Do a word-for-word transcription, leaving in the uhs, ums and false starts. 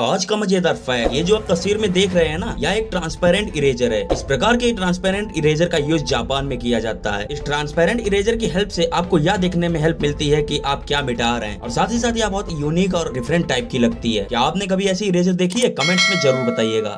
आज का मजेदार फैक्ट, ये जो आप तस्वीर में देख रहे हैं ना, यह एक ट्रांसपेरेंट इरेजर है। इस प्रकार के ट्रांसपेरेंट इरेजर का यूज जापान में किया जाता है। इस ट्रांसपेरेंट इरेजर की हेल्प से आपको यह देखने में हेल्प मिलती है कि आप क्या मिटा रहे हैं, और साथ ही साथ यह बहुत यूनिक और डिफरेंट टाइप की लगती है। क्या आपने कभी ऐसी इरेजर देखी है? कमेंट्स में जरूर बताइएगा।